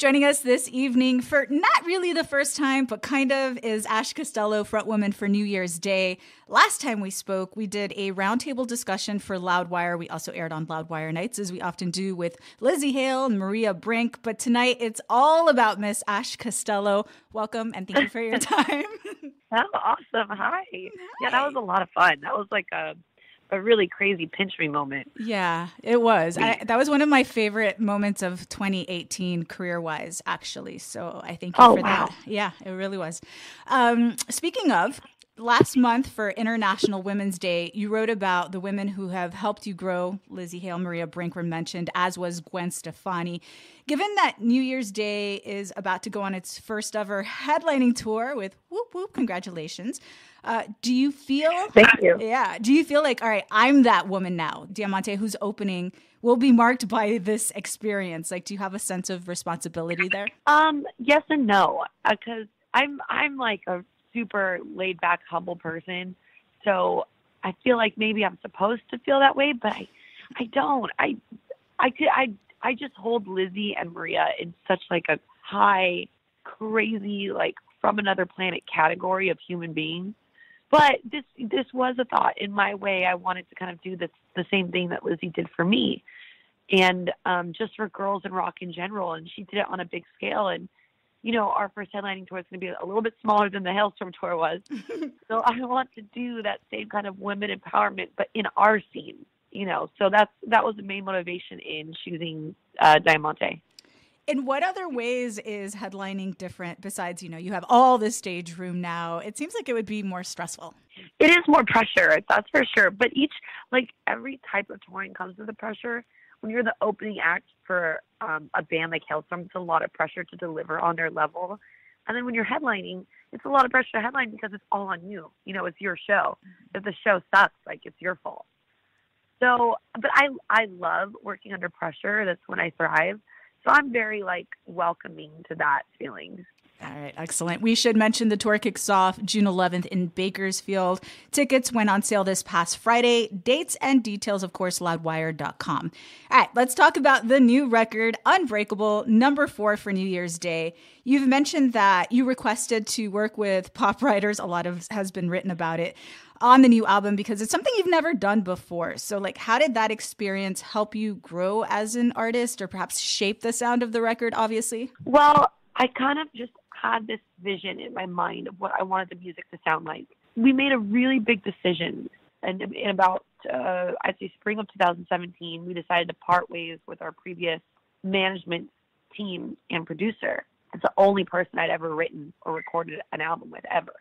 Joining us this evening for not really the first time, but kind of, is Ash Costello, frontwoman for New Year's Day. Last time we spoke, we did a roundtable discussion for Loudwire. We also aired on Loudwire Nights, as we often do, with Lzzy Hale and Maria Brink. But tonight, it's all about Miss Ash Costello. Welcome, and thank you for your time. That's awesome. Hi. Yeah, that was a lot of fun. That was like a really crazy pinch me moment. Yeah, it was. That was one of my favorite moments of 2018 career-wise, actually. So I thank you for that. Yeah, it really was. Speaking of, last month for International Women's Day, you wrote about the women who have helped you grow. Lzzy Hale, Maria Brink were mentioned, as was Gwen Stefani. Given that New Year's Day is about to go on its first ever headlining tour with Whoop Whoop, congratulations. Do you feel? Thank you. Yeah. Do you feel like, all right, I'm that woman now, Diamante, who's opening will be marked by this experience? Like, do you have a sense of responsibility there? Yes and no, because I'm like a super laid back, humble person, so I feel like maybe I'm supposed to feel that way, but I don't. I just hold Lzzy and Maria in such like a high, crazy, like from another planet category of human beings. But this was a thought in my way. I wanted to kind of do the same thing that Lzzy did for me, and just for girls and rock in general. And she did it on a big scale. And you know, our first headlining tour is going to be a little bit smaller than the Halestorm tour was. So I want to do that same kind of women empowerment, but in our scene. You know, so that was the main motivation in choosing Diamante. In what other ways is headlining different besides, you know, you have all this stage room now? It seems like it would be more stressful. It is more pressure, that's for sure. But every type of touring comes with the pressure. When you're the opening act for a band like Halestorm, it's a lot of pressure to deliver on their level. And then when you're headlining, it's a lot of pressure to headline because it's all on you. You know, it's your show. If the show sucks, like, it's your fault. So, but I love working under pressure. That's when I thrive. So I'm very, welcoming to that feeling. All right, excellent. We should mention the tour kicks off June 11th in Bakersfield. Tickets went on sale this past Friday. Dates and details, of course, loudwire.com. All right, let's talk about the new record, Unbreakable, number 4 for New Year's Day. You've mentioned that you requested to work with pop writers. A lot of has been written about it on the new album because it's something you've never done before. So, how did that experience help you grow as an artist or perhaps shape the sound of the record, obviously? Well, I kind of just had this vision in my mind of what I wanted the music to sound like. We made a really big decision, and in about, I'd say, spring of 2017, we decided to part ways with our previous management team and producer. It's the only person I'd ever written or recorded an album with ever.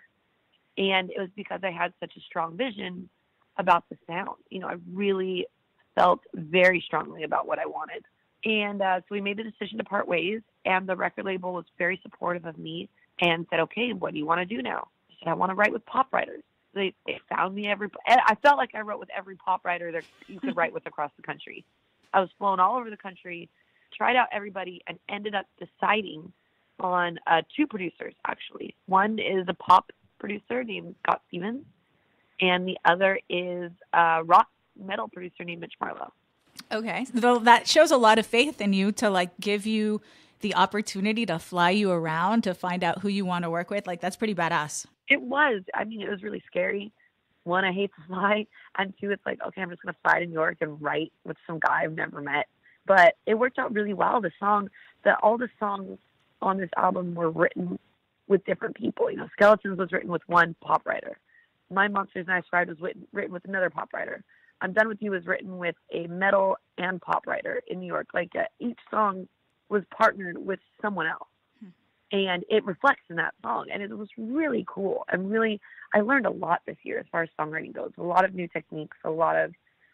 And it was because I had such a strong vision about the sound. You know, I really felt very strongly about what I wanted. And so we made the decision to part ways, and the record label was very supportive of me and said, okay, what do you want to do now? I said, I want to write with pop writers. They found me I felt like I wrote with every pop writer there you could write with across the country. I was flown all over the country, tried out everybody, and ended up deciding on 2 producers, actually. One is a pop producer named Scott Stevens, and the other is a rock metal producer named Mitch Marlowe. Okay. Though that shows a lot of faith in you to give you the opportunity to fly you around to find out who you want to work with. That's pretty badass. It was. I mean, it was really scary. 1, I hate to fly. And 2, it's okay, I'm just going to fly to New York and write with some guy I've never met. But it worked out really well. All the songs on this album were written with different people. You know, Skeletons was written with one pop writer. My Monsters and I Survived was written with another pop writer. I'm Done With You was written with a metal and pop writer in New York. Each song was partnered with someone else. And it reflects in that song. And it was really cool. And really, I learned a lot this year as far as songwriting goes. A lot of new techniques, a lot of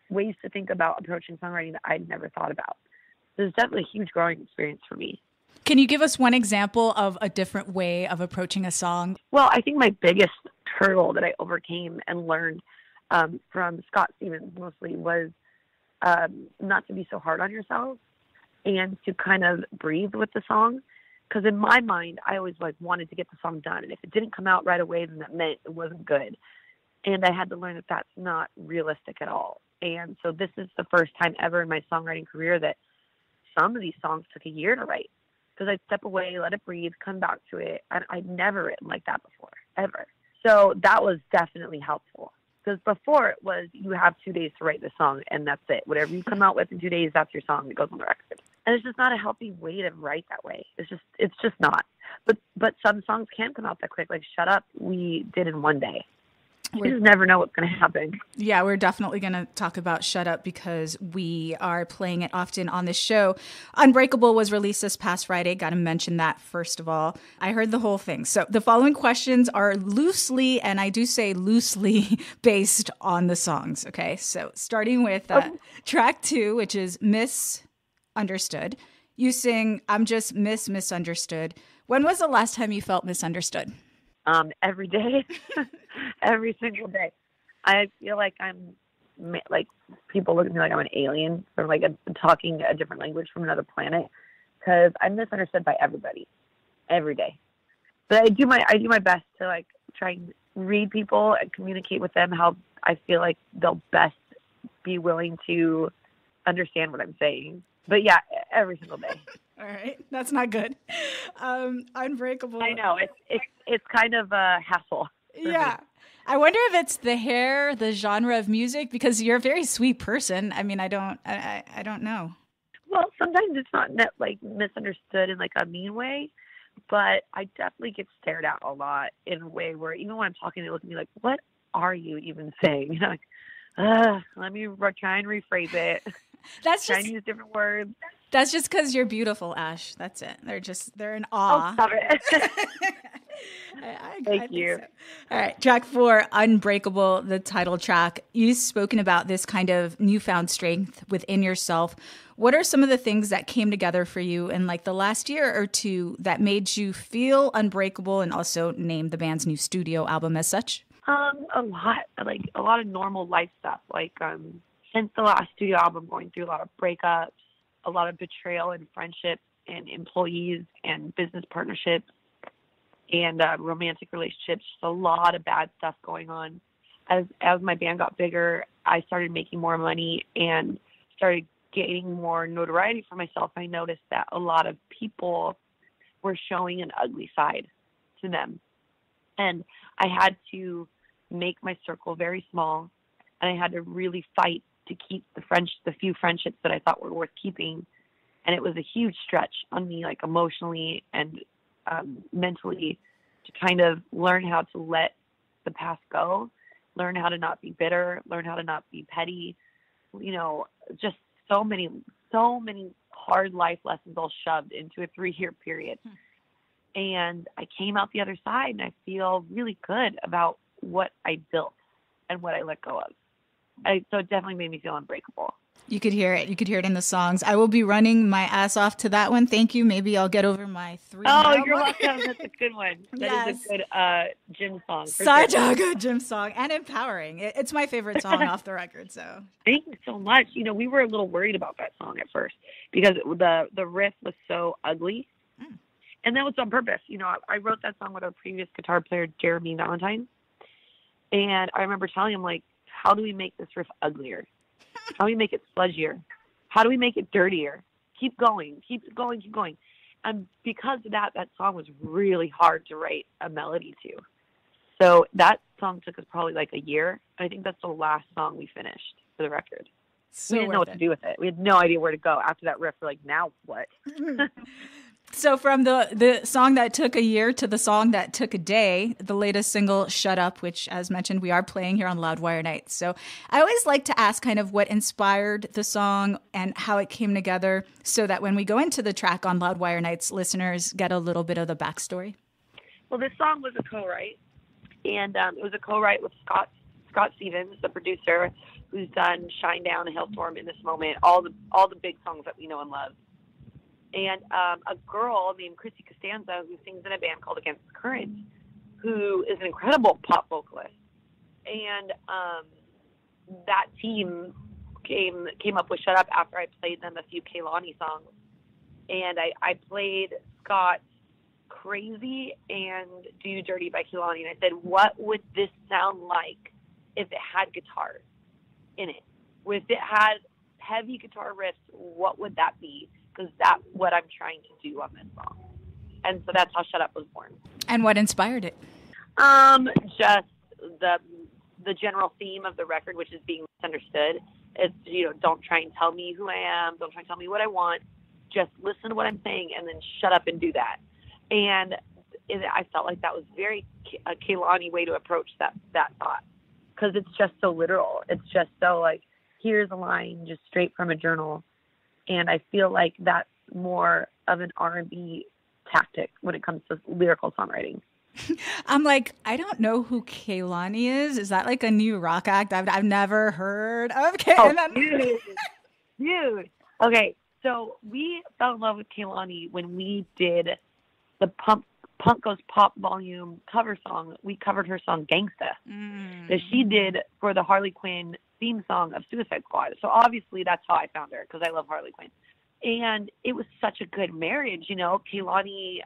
ways to think about approaching songwriting that I'd never thought about. So it was definitely a huge growing experience for me. Can you give us one example of a different way of approaching a song? Well, I think my biggest hurdle that I overcame and learned from Scott Stevens mostly was not to be so hard on yourself and to kind of breathe with the song. Because in my mind, I always wanted to get the song done. And if it didn't come out right away, then that meant it wasn't good. And I had to learn that that's not realistic at all. And so this is the first time ever in my songwriting career that some of these songs took a year to write. because I'd step away, let it breathe, come back to it. And I'd never written like that before, ever. So that was definitely helpful. Because before it was, you have 2 days to write the song and that's it. Whatever you come out with in 2 days, that's your song that goes on the record. And it's just not a healthy way to write that way. It's just not. But some songs can come out that quick. Like Shut Up, we did in 1 day. We just never know what's going to happen. Yeah, we're definitely going to talk about Shut Up because we are playing it often on this show. Unbreakable was released this past Friday. Got to mention that first of all. I heard the whole thing. So the following questions are loosely, and I do say loosely, based on the songs. Okay, so starting with track 2, which is Misunderstood. You sing, I'm just misunderstood. When was the last time you felt misunderstood? Every day, every single day. I feel like I'm like, people look at me like I'm an alien or like talking a different language from another planet, because I'm misunderstood by everybody every day. But I do my best to like try and read people and communicate with them how I feel like they'll best be willing to understand what I'm saying. But yeah, every single day. All right. That's not good. Unbreakable. I know. It's kind of a hassle. Yeah. Me. I wonder if it's the hair, the genre of music, because you're a very sweet person. I mean, I don't know. Well, sometimes it's not like misunderstood in like a mean way, but I definitely get stared at a lot in a way where even when I'm talking, they look at me like, what are you even saying? You know, like, let me try and rephrase it. That's just use different words. That's just because you're beautiful, Ash. That's it. They're in awe. Oh, stop it. Thank you. So. All right. Track 4, Unbreakable, the title track. You've spoken about this kind of newfound strength within yourself. What are some of the things that came together for you in like the last year or two that made you feel unbreakable and also named the band's new studio album as such? A lot of normal life stuff. Like, since the last studio album, going through a lot of breakups, a lot of betrayal and friendships and employees and business partnerships and romantic relationships, just a lot of bad stuff going on. As my band got bigger, I started making more money and started getting more notoriety for myself. I noticed that a lot of people were showing an ugly side to them. And I had to make my circle very small, and I had to really fight to keep the few friendships that I thought were worth keeping. And it was a huge stretch on me, like emotionally and mentally, to kind of learn how to let the past go, learn how to not be bitter, learn how to not be petty, you know, just so many hard life lessons all shoved into a 3-year period. And I came out the other side and I feel really good about what I built and what I let go of. So it definitely made me feel unbreakable. You could hear it. You could hear it in the songs. I will be running my ass off to that one. Thank you. Maybe I'll get over my 3. Oh, you're welcome. That's a good one. That is a good gym song. Such a good gym song and empowering. It's my favorite song off the record. So thank you so much. You know, we were a little worried about that song at first because the riff was so ugly. Mm. And that was on purpose. You know, I wrote that song with our previous guitar player, Jeremy Valentine. And I remember telling him, like, how do we make this riff uglier? How do we make it sludgier? How do we make it dirtier? Keep going, keep going, keep going. And because of that song was really hard to write a melody to. So that song took us probably like a year. I think that's the last song we finished for the record. So we didn't know what to do with it. We had no idea where to go after that riff. We're like, now what? So from the song that took a year to the song that took a day, the latest single, Shut Up, which, as mentioned, we are playing here on Loudwire Nights. So I always like to ask kind of what inspired the song and how it came together so that when we go into the track on Loudwire Nights, listeners get a little bit of the backstory. Well, this song was a co-write, and it was a co-write with Scott Stevens, the producer, who's done Shine Down and Halestorm, In This Moment, all the big songs that we know and love. And a girl named Chrissy Costanza, who sings in a band called Against the Current, who is an incredible pop vocalist. And that team came up with Shut Up after I played them a few Kehlani songs. And I played Scott Crazy and Do You Dirty by Kehlani. And I said, what would this sound like if it had guitars in it? If it had heavy guitar riffs, what would that be? because that's what I'm trying to do on this song. And so that's how Shut Up was born. And what inspired it? Just the general theme of the record, which is being misunderstood. It's, you know, don't try and tell me who I am. Don't try and tell me what I want. Just listen to what I'm saying and then shut up and do that. And I felt like that was very a Kehlani way to approach that thought, because it's just so literal. It's just so like, here's a line just straight from a journal. And I feel like that's more of an R&B tactic when it comes to lyrical songwriting. I'm like, I don't know who Kehlani is. Is that like a new rock act? I've never heard of Kehlani. Oh, dude. Okay, so we fell in love with Kehlani when we did the Punk Goes Pop volume cover song. We covered her song Gangsta that she did for the Harley Quinn theme song of Suicide Squad. So obviously that's how I found her, because I love Harley Quinn. And it was such a good marriage, you know. Kehlani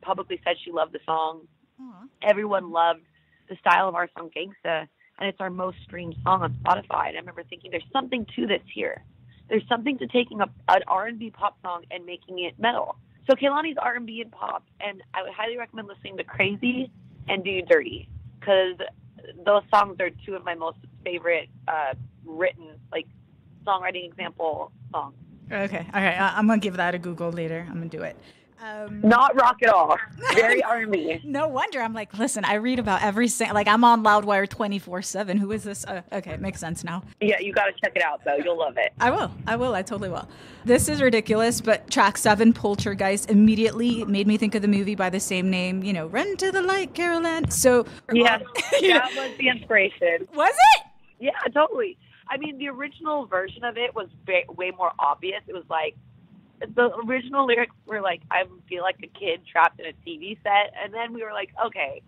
publicly said she loved the song. Aww. Everyone loved the style of our song Gangsta, and it's our most streamed song on Spotify. And I remember thinking, there's something to this here. There's something to taking an R&B pop song and making it metal. So Kehlani's R&B and pop, and I would highly recommend listening to Crazy and Do You Dirty, because those songs are two of my most favorite written, like, songwriting example songs. Okay. All right. I'm going to give that a Google later. I'm going to do it. Not rock at all. Very R&B. No wonder. I'm like, listen, I read about every single, like, I'm on Loudwire 24/7. Who is this? Okay. It makes sense now. Yeah. You got to check it out though. You'll love it. I will. I totally will. This is ridiculous, but track 7, Poltergeist, immediately made me think of the movie by the same name, you know, Run to the Light, Carol Ann. So yeah, that was the inspiration. Was it? Yeah, totally. I mean, the original version of it was way more obvious. It was like, the original lyrics were like, I feel like a kid trapped in a TV set. And then we were like, okay,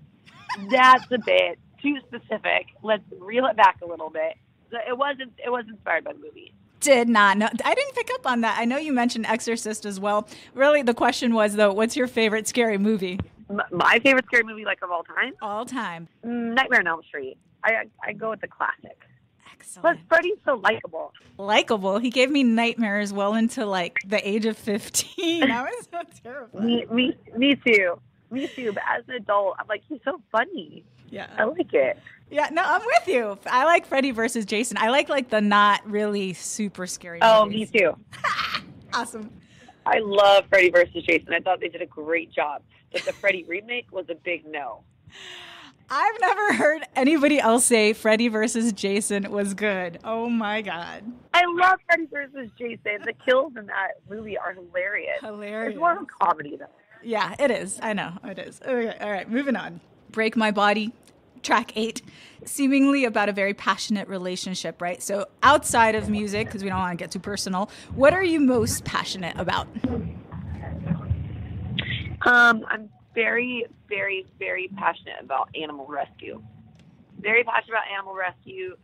that's a bit too specific. Let's reel it back a little bit. So it was inspired by the movie. Did not know. I didn't pick up on that. I know you mentioned Exorcist as well. Really, the question was, though, what's your favorite scary movie? My favorite scary movie, like, of all time? All time. Nightmare on Elm Street. I go with the classic. Excellent. Plus, Freddy's so likable. Likable. He gave me nightmares well into, like, the age of 15. I was so terrified. Me too. But as an adult, I'm like, he's so funny. Yeah. I like it. Yeah. No, I'm with you. I like Freddy versus Jason. I like the not really super scary movies. Oh, me too. Awesome. I love Freddy versus Jason. I thought they did a great job. But the Freddy remake was a big no. I've never heard anybody else say Freddy versus Jason was good. Oh, my God. I love Freddy versus Jason. The kills in that movie are hilarious. It's more of a comedy, though. Yeah, it is. I know. It is. Okay, all right, moving on. Break My Body, track 8, seemingly about a very passionate relationship, right? So outside of music, because we don't want to get too personal, what are you most passionate about? I'm very, very, very passionate about animal rescue. Very passionate about animal rescue.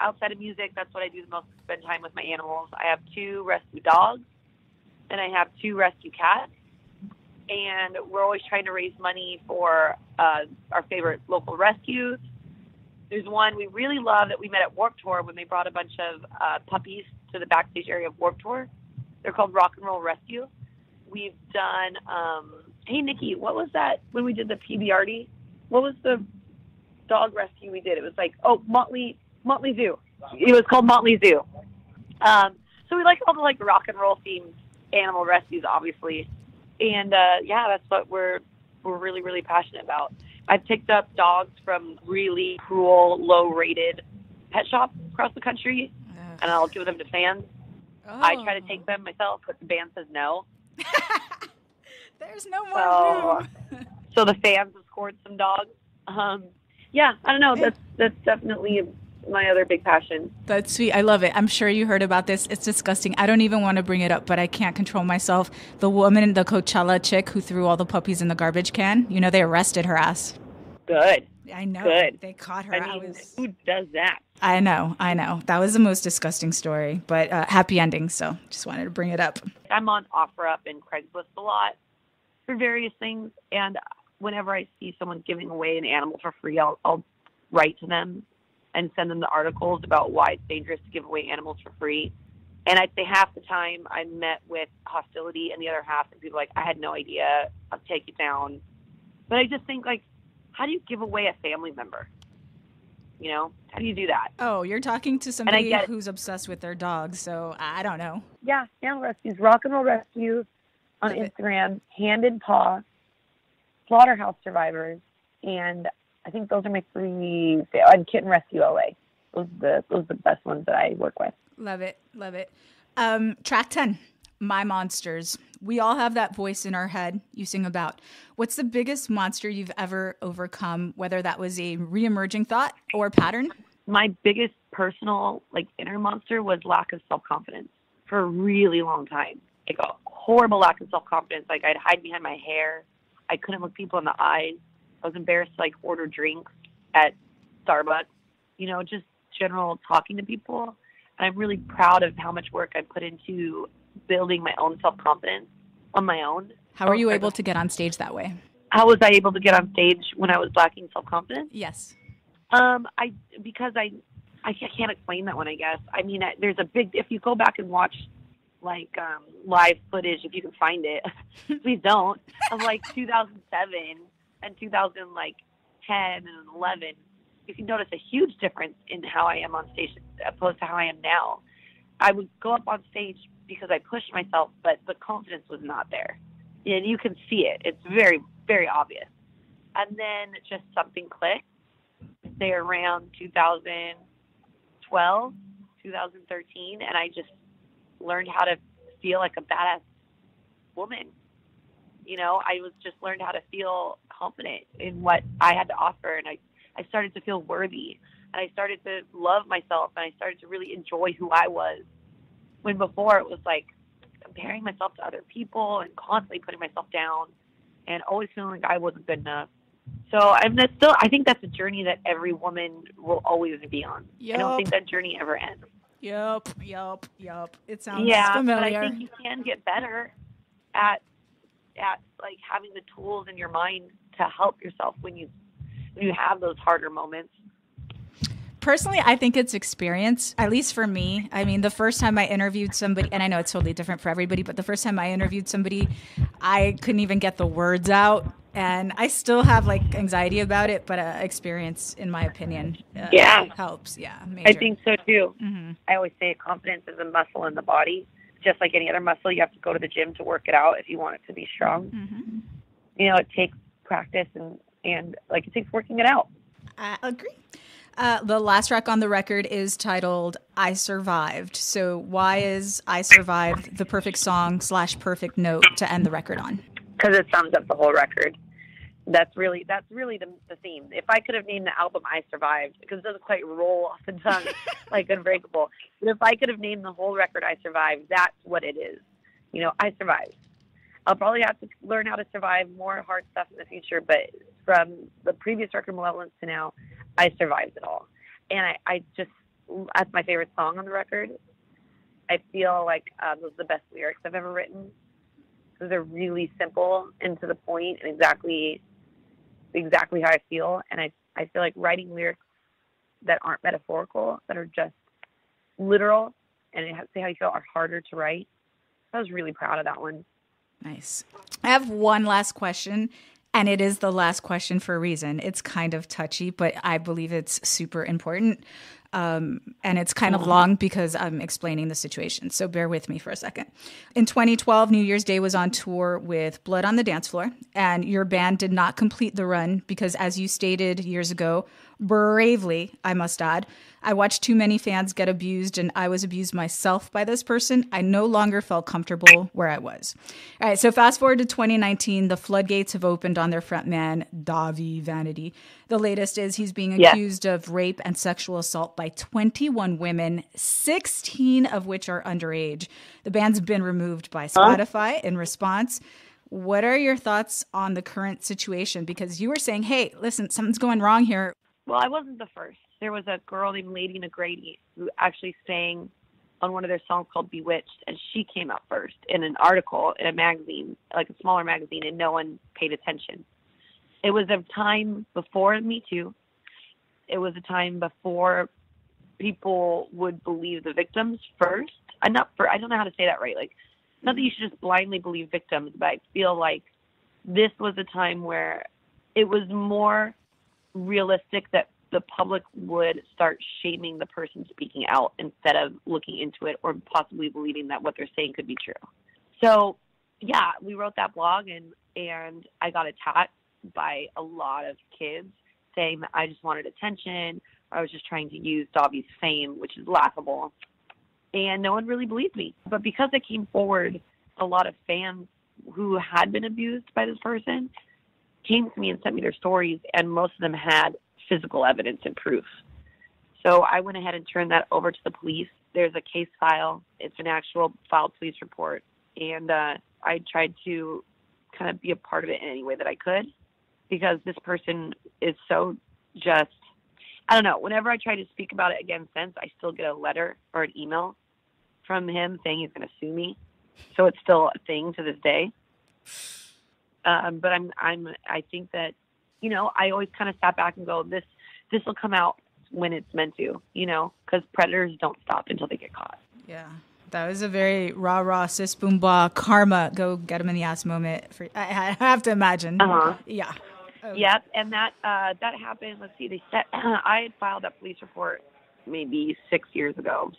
Outside of music, that's what I do the most, spend time with my animals. I have 2 rescue dogs, and I have 2 rescue cats. And we're always trying to raise money for our favorite local rescues. There's one we really love that we met at Warped Tour when they brought a bunch of puppies to the backstage area of Warped Tour. They're called Rock and Roll Rescue. We've done... Hey, Nikki, what was that when we did the PBRD? What was the dog rescue we did? It was like, Motley Zoo. It was called Motley Zoo. So we like all the, like, rock and roll themed animal rescues, obviously. And, yeah, that's what we're really, really passionate about. I've picked up dogs from really cruel, low-rated pet shops across the country, and I'll give them to fans. Oh. I try to take them myself, but the band says no. There's no more room. So the fans have scored some dogs. Yeah, I don't know. That's definitely my other big passion. That's sweet. I love it. I'm sure you heard about this. It's disgusting. I don't even want to bring it up, but I can't control myself. The woman, the Coachella chick who threw all the puppies in the garbage can, you know, they arrested her ass. Good. I know. Good. They caught her. I mean, who does that? I know. That was the most disgusting story, but happy ending. So just wanted to bring it up. I'm on OfferUp and Craigslist a lot for various things, and whenever I see someone giving away an animal for free, I'll write to them and send them the articles about why it's dangerous to give away animals for free, And I'd say half the time I met with hostility, and the other half the people were like, I had no idea, I'll take it down. But I just think, like, how do you give away a family member? You know, how do you do that? Oh, you're talking to somebody who's obsessed with their dogs, so I don't know. Yeah, Animal Rescue's Rock and Roll Rescue on Instagram, Hand and Paw, Slaughterhouse Survivors, and I think those are my three, and Kitten Rescue LA. Those are the best ones that I work with. Love it. Love it. Track 10, My Monsters. We all have that voice in our head you sing about. What's the biggest monster you've ever overcome, whether that was a reemerging thought or pattern? My biggest personal, like, inner monster was lack of self-confidence for a really long time. Like a horrible lack of self-confidence. Like, I'd hide behind my hair. I couldn't look people in the eyes. I was embarrassed to, like, order drinks at Starbucks. You know, just general talking to people. And I'm really proud of how much work I put into building my own self-confidence on my own. How were you able to get on stage that way? How was I able to get on stage when I was lacking self-confidence? Yes. Because I can't explain that one, I guess. I mean, there's a big, if you go back and watch, like, live footage, if you can find it, please don't, of, like, 2007 and 2010 and 11, you can notice a huge difference in how I am on stage as opposed to how I am now. I would go up on stage because I pushed myself, but the confidence was not there. And you can see it. It's very, very obvious. And then just something clicked. Say around 2012, 2013, and I just learned how to feel like a badass woman. You know, I was just learned how to feel confident in what I had to offer, and I started to feel worthy, and I started to love myself, and I started to really enjoy who I was, when before it was like comparing myself to other people and constantly putting myself down and always feeling like I wasn't good enough. So I think that's a journey that every woman will always be on. Yep. I don't think that journey ever ends. Yep. It sounds familiar. Yeah, but I think you can get better at like having the tools in your mind to help yourself when you have those harder moments. Personally, I think it's experience, at least for me. I mean, the first time I interviewed somebody, and I know it's totally different for everybody, but the first time I interviewed somebody, I couldn't even get the words out. And I still have, like, anxiety about it, but experience, in my opinion, helps. Yeah, major. I think so, too. Mm-hmm. I always say confidence is a muscle in the body. Just like any other muscle, you have to go to the gym to work it out if you want it to be strong. Mm-hmm. You know, it takes practice and like it takes working it out. I agree. The last track on the record is titled I Survived. So why is I Survived the perfect song / perfect note to end the record on? Because it sums up the whole record. That's really the theme. If I could have named the album I Survived, because it doesn't quite roll off the tongue like Unbreakable. But if I could have named the whole record I Survived, that's what it is. You know, I survived. I'll probably have to learn how to survive more hard stuff in the future, but from the previous record, Malevolence, to now, I survived it all. And I just, that's my favorite song on the record. I feel like those are the best lyrics I've ever written. Those are really simple and to the point and exactly how I feel. And I feel like writing lyrics that aren't metaphorical, that are just literal and say how you feel, are harder to write. I was really proud of that one. Nice. I have one last question, and it is the last question for a reason. It's kind of touchy, but I believe it's super important. And it's kind of long because I'm explaining the situation, so bear with me for a second. In 2012, New Year's Day was on tour with Blood on the Dance Floor, and your band did not complete the run because, as you stated years ago, bravely, I must add, I watched too many fans get abused, and I was abused myself by this person. I no longer felt comfortable where I was. All right, so fast forward to 2019, the floodgates have opened on their frontman, Davi Vanity. The latest is he's being accused of rape and sexual assault by 21 women, 16 of which are underage. The band's been removed by Spotify in response. What are your thoughts on the current situation? Because you were saying, hey, listen, something's going wrong here. Well, I wasn't the first. There was a girl named Lady McGrady who actually sang on one of their songs called Bewitched, and she came out first in an article in a magazine, like a smaller magazine, and no one paid attention. It was a time before Me Too. It was a time before people would believe the victims first enough for, I don't know how to say that right. Like, not that you should just blindly believe victims, but I feel like this was a time where it was more realistic that the public would start shaming the person speaking out instead of looking into it or possibly believing that what they're saying could be true. So yeah, we wrote that blog, and I got attacked by a lot of kids saying that I just wanted attention. I was just trying to use Dobby's fame, which is laughable. And no one really believed me. But because I came forward, a lot of fans who had been abused by this person came to me and sent me their stories, and most of them had physical evidence and proof. So I went ahead and turned that over to the police. There's a case file. It's an actual filed police report. And I tried to kind of be a part of it in any way that I could, because this person is so just, I don't know. Whenever I try to speak about it again since, I still get a letter or an email from him saying he's going to sue me. So it's still a thing to this day. But I think that, you know, I always kind of sat back and go, this will come out when it's meant to, you know, because predators don't stop until they get caught. Yeah. That was a very rah-rah, sis, boom, bah, karma, go get him in the ass moment. I have to imagine. Uh-huh. Yeah. Oh. Yep. And that happened. Let's see. I had filed that police report maybe 7 years ago.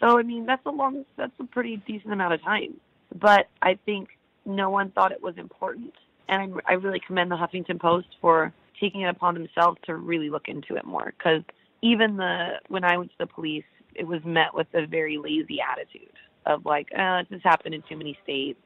So, I mean, that's a pretty decent amount of time. But I think no one thought it was important. And I really commend the Huffington Post for taking it upon themselves to really look into it more. Because even when I went to the police, it was met with a very lazy attitude of like, this happened in too many states.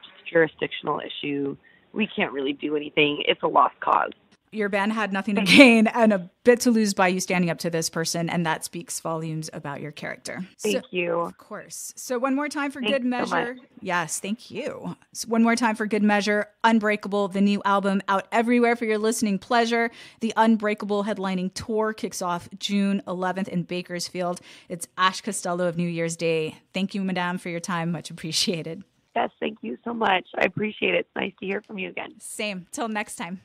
It's a jurisdictional issue. We can't really do anything. It's a lost cause. Your band had nothing to gain and a bit to lose by you standing up to this person. And that speaks volumes about your character. Thank you. Of course. So one more time for good measure. So yes, thank you. So one more time for good measure. Unbreakable, the new album out everywhere for your listening pleasure. The Unbreakable headlining tour kicks off June 11th in Bakersfield. It's Ash Costello of New Year's Day. Thank you, Madame, for your time. Much appreciated. Yes, thank you so much. I appreciate it. It's nice to hear from you again. Same. Till next time.